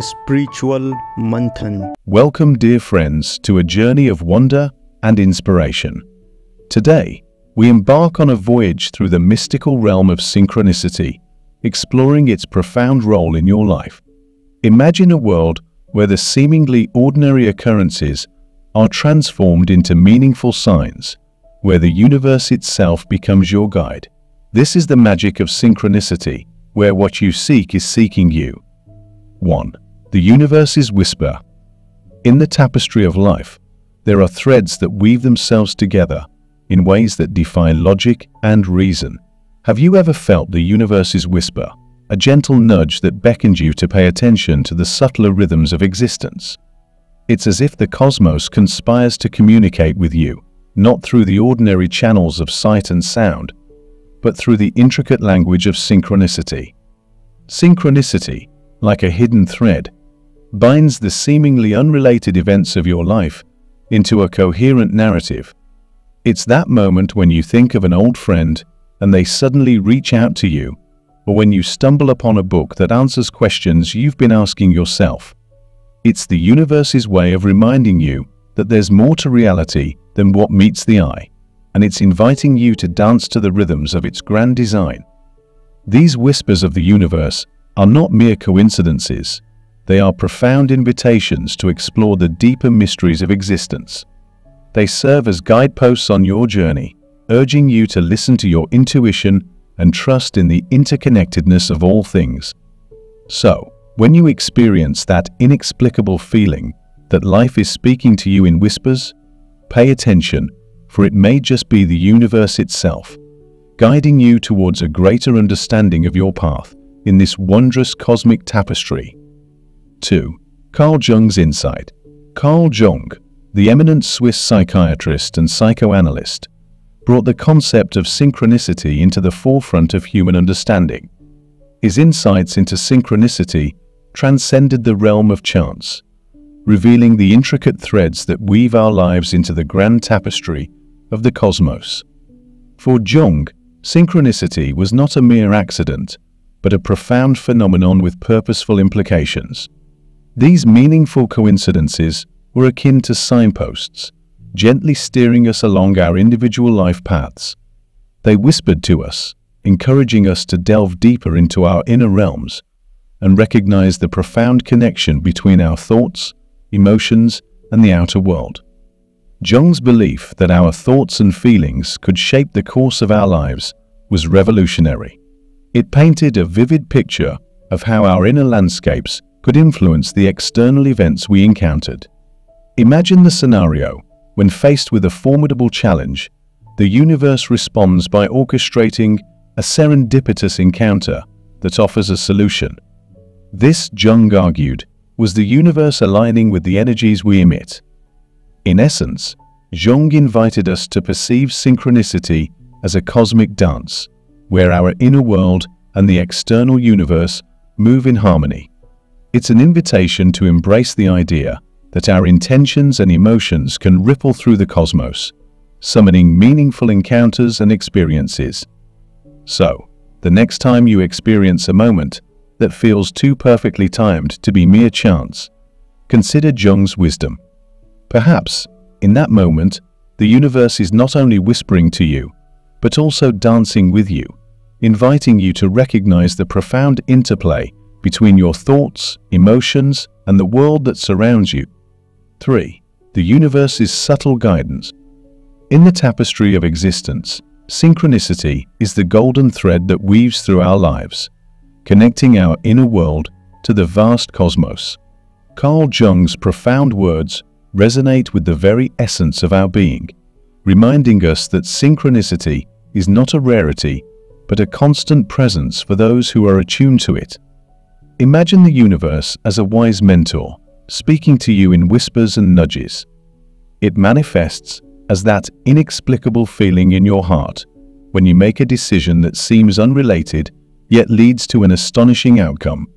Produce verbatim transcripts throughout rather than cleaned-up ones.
Spiritual Manthan. Welcome, dear friends, to a journey of wonder and inspiration. Today, we embark on a voyage through the mystical realm of synchronicity, exploring its profound role in your life. Imagine a world where the seemingly ordinary occurrences are transformed into meaningful signs, where the universe itself becomes your guide. This is the magic of synchronicity, where what you seek is seeking you. one. The universe's whisper. In the tapestry of life, there are threads that weave themselves together in ways that defy logic and reason. Have you ever felt the universe's whisper, a gentle nudge that beckons you to pay attention to the subtler rhythms of existence? It's as if the cosmos conspires to communicate with you, not through the ordinary channels of sight and sound, but through the intricate language of synchronicity. Synchronicity, like a hidden thread, binds the seemingly unrelated events of your life into a coherent narrative. It's that moment when you think of an old friend and they suddenly reach out to you, or when you stumble upon a book that answers questions you've been asking yourself. It's the universe's way of reminding you that there's more to reality than what meets the eye, and it's inviting you to dance to the rhythms of its grand design. These whispers of the universe are not mere coincidences. They are profound invitations to explore the deeper mysteries of existence. They serve as guideposts on your journey, urging you to listen to your intuition and trust in the interconnectedness of all things. So, when you experience that inexplicable feeling that life is speaking to you in whispers, pay attention, for it may just be the universe itself, guiding you towards a greater understanding of your path in this wondrous cosmic tapestry. two. Carl Jung's insight. Carl Jung, the eminent Swiss psychiatrist and psychoanalyst, brought the concept of synchronicity into the forefront of human understanding. His insights into synchronicity transcended the realm of chance, revealing the intricate threads that weave our lives into the grand tapestry of the cosmos. For Jung, synchronicity was not a mere accident, but a profound phenomenon with purposeful implications. These meaningful coincidences were akin to signposts, gently steering us along our individual life paths. They whispered to us, encouraging us to delve deeper into our inner realms and recognize the profound connection between our thoughts, emotions, and the outer world. Jung's belief that our thoughts and feelings could shape the course of our lives was revolutionary. It painted a vivid picture of how our inner landscapes could influence the external events we encountered. Imagine the scenario when faced with a formidable challenge, the universe responds by orchestrating a serendipitous encounter that offers a solution. This, Jung argued, was the universe aligning with the energies we emit. In essence, Jung invited us to perceive synchronicity as a cosmic dance, where our inner world and the external universe move in harmony. It's an invitation to embrace the idea that our intentions and emotions can ripple through the cosmos, summoning meaningful encounters and experiences. So, the next time you experience a moment that feels too perfectly timed to be mere chance, consider Jung's wisdom. Perhaps, in that moment, the universe is not only whispering to you, but also dancing with you, inviting you to recognize the profound interplay between your thoughts, emotions, and the world that surrounds you. three. The universe's subtle guidance. In the tapestry of existence, synchronicity is the golden thread that weaves through our lives, connecting our inner world to the vast cosmos. Carl Jung's profound words resonate with the very essence of our being, reminding us that synchronicity is not a rarity, but a constant presence for those who are attuned to it. Imagine the universe as a wise mentor, speaking to you in whispers and nudges. It manifests as that inexplicable feeling in your heart when you make a decision that seems unrelated yet leads to an astonishing outcome.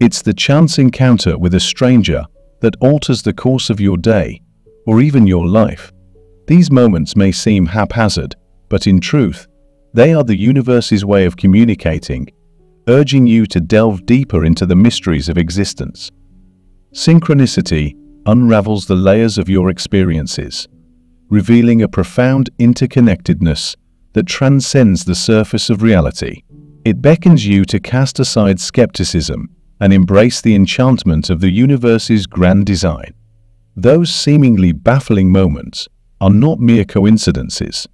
It's the chance encounter with a stranger that alters the course of your day or even your life. These moments may seem haphazard, but in truth, they are the universe's way of communicating, urging you to delve deeper into the mysteries of existence. Synchronicity unravels the layers of your experiences, revealing a profound interconnectedness that transcends the surface of reality. It beckons you to cast aside skepticism and embrace the enchantment of the universe's grand design. Those seemingly baffling moments are not mere coincidences.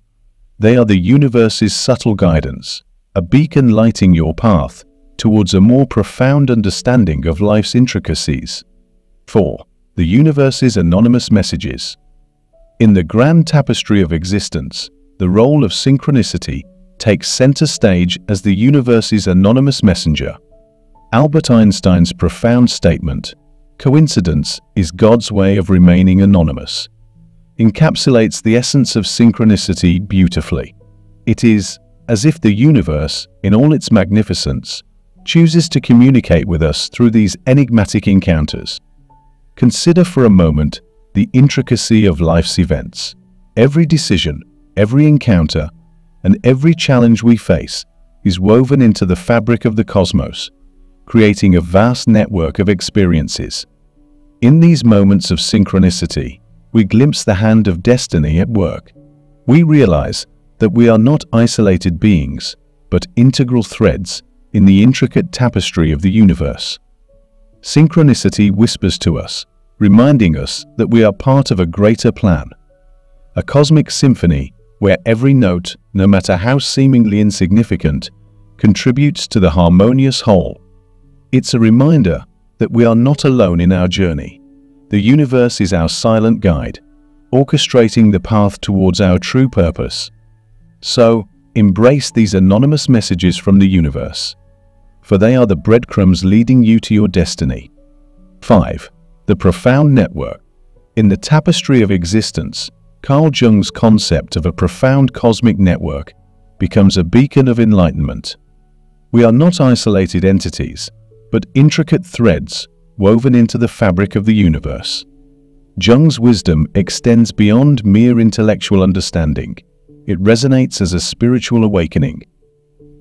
They are the universe's subtle guidance, a beacon lighting your path towards a more profound understanding of life's intricacies. four. The universe's anonymous messages. In the grand tapestry of existence, the role of synchronicity takes center stage as the universe's anonymous messenger. Albert Einstein's profound statement, "Coincidence is God's way of remaining anonymous," encapsulates the essence of synchronicity beautifully. It is as if the universe, in all its magnificence, chooses to communicate with us through these enigmatic encounters. Consider for a moment the intricacy of life's events. Every decision, every encounter, and every challenge we face is woven into the fabric of the cosmos, creating a vast network of experiences. In these moments of synchronicity, we glimpse the hand of destiny at work. We realize that we are not isolated beings, but integral threads in the intricate tapestry of the universe. Synchronicity whispers to us, reminding us that we are part of a greater plan, a cosmic symphony where every note, no matter how seemingly insignificant, contributes to the harmonious whole. It's a reminder that we are not alone in our journey. The universe is our silent guide, orchestrating the path towards our true purpose. So, embrace these anonymous messages from the universe, for they are the breadcrumbs leading you to your destiny. five. The profound network. In the tapestry of existence, Carl Jung's concept of a profound cosmic network becomes a beacon of enlightenment. We are not isolated entities, but intricate threads woven into the fabric of the universe. Jung's wisdom extends beyond mere intellectual understanding. It resonates as a spiritual awakening.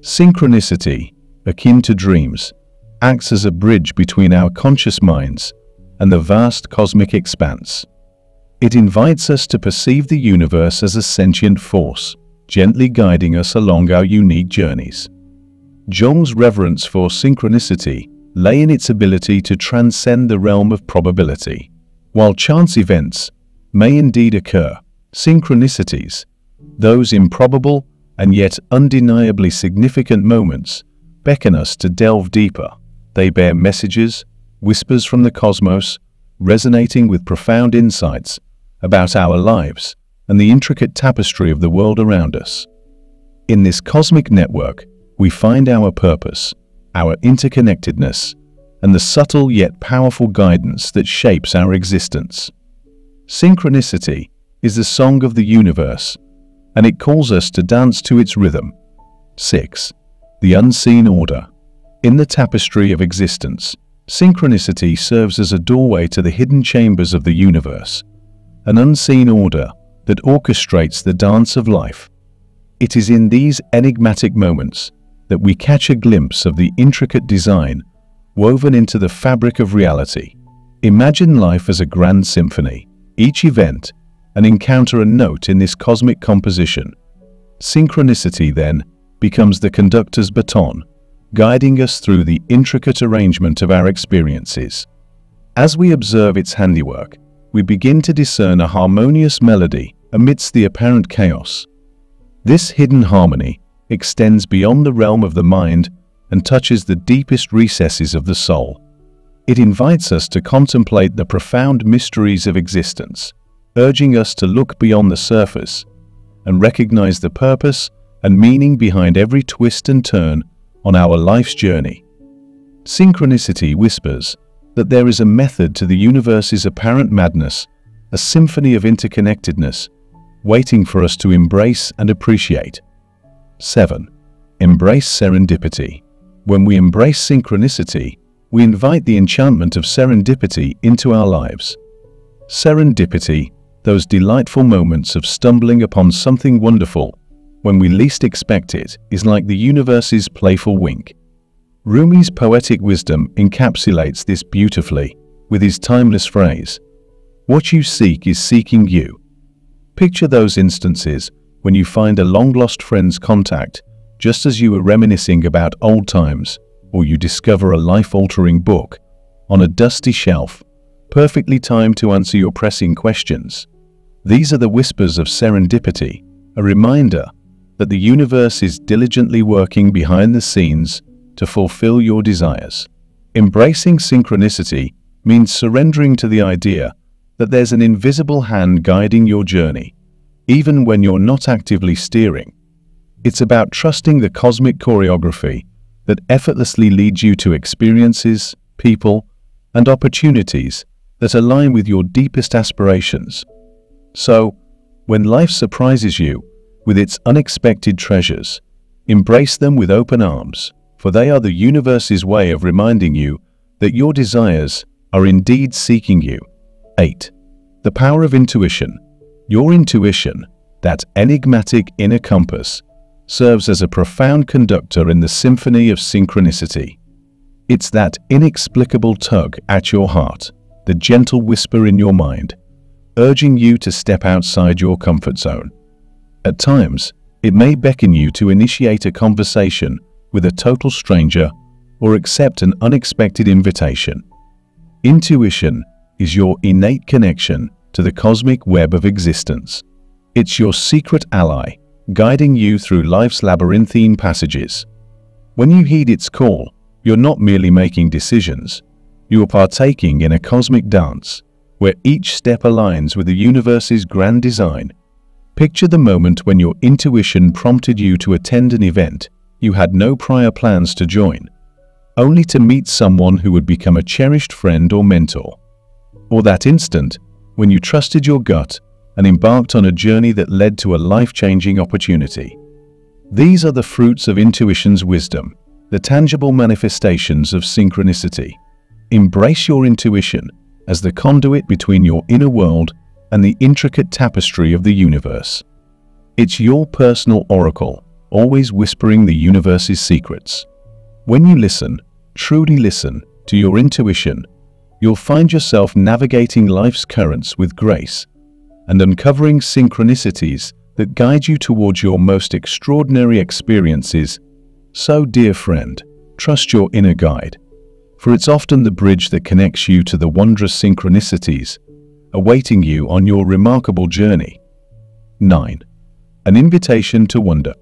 Synchronicity, akin to dreams, acts as a bridge between our conscious minds and the vast cosmic expanse. It invites us to perceive the universe as a sentient force, gently guiding us along our unique journeys. Jung's reverence for synchronicity lay in its ability to transcend the realm of probability. While chance events may indeed occur, synchronicities, those improbable and yet undeniably significant moments, beckon us to delve deeper. They bear messages, whispers from the cosmos, resonating with profound insights about our lives and the intricate tapestry of the world around us. In this cosmic network, we find our purpose, our interconnectedness, and the subtle yet powerful guidance that shapes our existence. Synchronicity is the song of the universe, and it calls us to dance to its rhythm. six. The unseen order. In the tapestry of existence, synchronicity serves as a doorway to the hidden chambers of the universe, an unseen order that orchestrates the dance of life. It is in these enigmatic moments that we catch a glimpse of the intricate design woven into the fabric of reality. Imagine life as a grand symphony, each event an encounter and note in this cosmic composition. Synchronicity, then, becomes the conductor's baton, guiding us through the intricate arrangement of our experiences. As we observe its handiwork, we begin to discern a harmonious melody amidst the apparent chaos. This hidden harmony extends beyond the realm of the mind and touches the deepest recesses of the soul. It invites us to contemplate the profound mysteries of existence, urging us to look beyond the surface and recognize the purpose and meaning behind every twist and turn on our life's journey. Synchronicity whispers that there is a method to the universe's apparent madness, a symphony of interconnectedness, waiting for us to embrace and appreciate. seven. Embrace serendipity. When we embrace synchronicity, we invite the enchantment of serendipity into our lives. Serendipity, those delightful moments of stumbling upon something wonderful when we least expect it, is like the universe's playful wink. Rumi's poetic wisdom encapsulates this beautifully with his timeless phrase, "What you seek is seeking you." Picture those instances when you find a long-lost friend's contact just as you were reminiscing about old times, or you discover a life-altering book on a dusty shelf, perfectly timed to answer your pressing questions. These are the whispers of serendipity, a reminder that the universe is diligently working behind the scenes to fulfill your desires. Embracing synchronicity means surrendering to the idea that there's an invisible hand guiding your journey, even when you're not actively steering. It's about trusting the cosmic choreography that effortlessly leads you to experiences, people, and opportunities that align with your deepest aspirations. So, when life surprises you with its unexpected treasures, embrace them with open arms, for they are the universe's way of reminding you that your desires are indeed seeking you. eight. The power of intuition. Your intuition, that enigmatic inner compass, serves as a profound conductor in the symphony of synchronicity. It's that inexplicable tug at your heart, the gentle whisper in your mind, urging you to step outside your comfort zone. At times, it may beckon you to initiate a conversation with a total stranger or accept an unexpected invitation. Intuition is your innate connection to the cosmic web of existence. It's your secret ally, guiding you through life's labyrinthine passages. When you heed its call, you're not merely making decisions, you are partaking in a cosmic dance where each step aligns with the universe's grand design. Picture the moment when your intuition prompted you to attend an event you had no prior plans to join, only to meet someone who would become a cherished friend or mentor. Or that instant when you trusted your gut and embarked on a journey that led to a life-changing opportunity. These are the fruits of intuition's wisdom, the tangible manifestations of synchronicity. Embrace your intuition as the conduit between your inner world and the intricate tapestry of the universe. It's your personal oracle, always whispering the universe's secrets. When you listen, truly listen, to your intuition, you'll find yourself navigating life's currents with grace and uncovering synchronicities that guide you towards your most extraordinary experiences. So, dear friend, trust your inner guide, for it's often the bridge that connects you to the wondrous synchronicities awaiting you on your remarkable journey. nine. An invitation to wonder.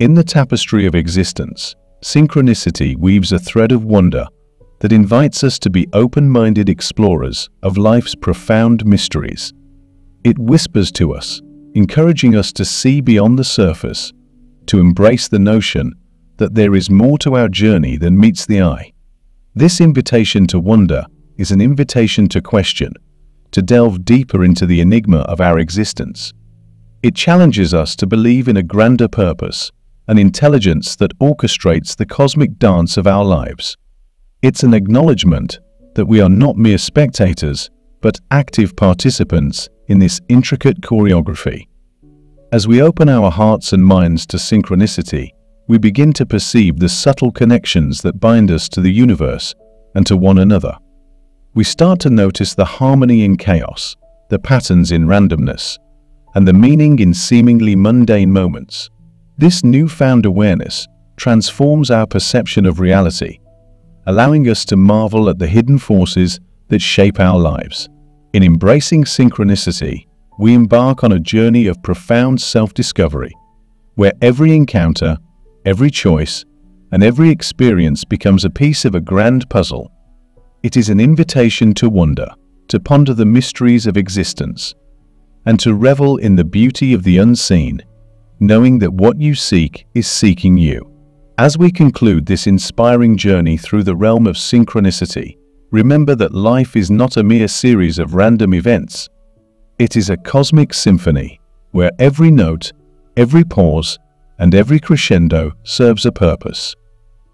In the tapestry of existence, synchronicity weaves a thread of wonder that invites us to be open-minded explorers of life's profound mysteries. It whispers to us, encouraging us to see beyond the surface, to embrace the notion that there is more to our journey than meets the eye. This invitation to wonder is an invitation to question, to delve deeper into the enigma of our existence. It challenges us to believe in a grander purpose, an intelligence that orchestrates the cosmic dance of our lives. It's an acknowledgement that we are not mere spectators, but active participants in this intricate choreography. As we open our hearts and minds to synchronicity, we begin to perceive the subtle connections that bind us to the universe and to one another. We start to notice the harmony in chaos, the patterns in randomness, and the meaning in seemingly mundane moments. This newfound awareness transforms our perception of reality, allowing us to marvel at the hidden forces that shape our lives. In embracing synchronicity, we embark on a journey of profound self-discovery, where every encounter, every choice, and every experience becomes a piece of a grand puzzle. It is an invitation to wonder, to ponder the mysteries of existence, and to revel in the beauty of the unseen, knowing that what you seek is seeking you. As we conclude this inspiring journey through the realm of synchronicity, remember that life is not a mere series of random events. It is a cosmic symphony where every note, every pause, and every crescendo serves a purpose.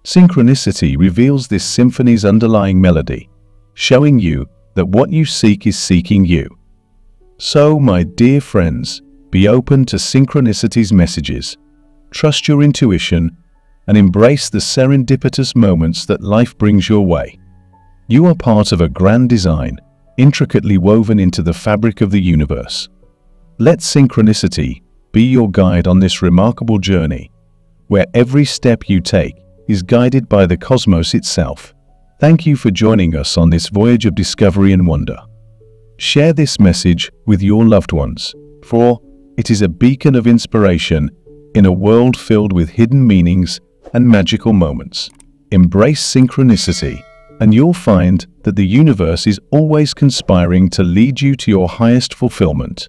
Synchronicity reveals this symphony's underlying melody, showing you that what you seek is seeking you. So, my dear friends, be open to synchronicity's messages. Trust your intuition and embrace the serendipitous moments that life brings your way. You are part of a grand design, intricately woven into the fabric of the universe. Let synchronicity be your guide on this remarkable journey, where every step you take is guided by the cosmos itself. Thank you for joining us on this voyage of discovery and wonder. Share this message with your loved ones, for it is a beacon of inspiration in a world filled with hidden meanings and magical moments. Embrace synchronicity, and you'll find that the universe is always conspiring to lead you to your highest fulfillment.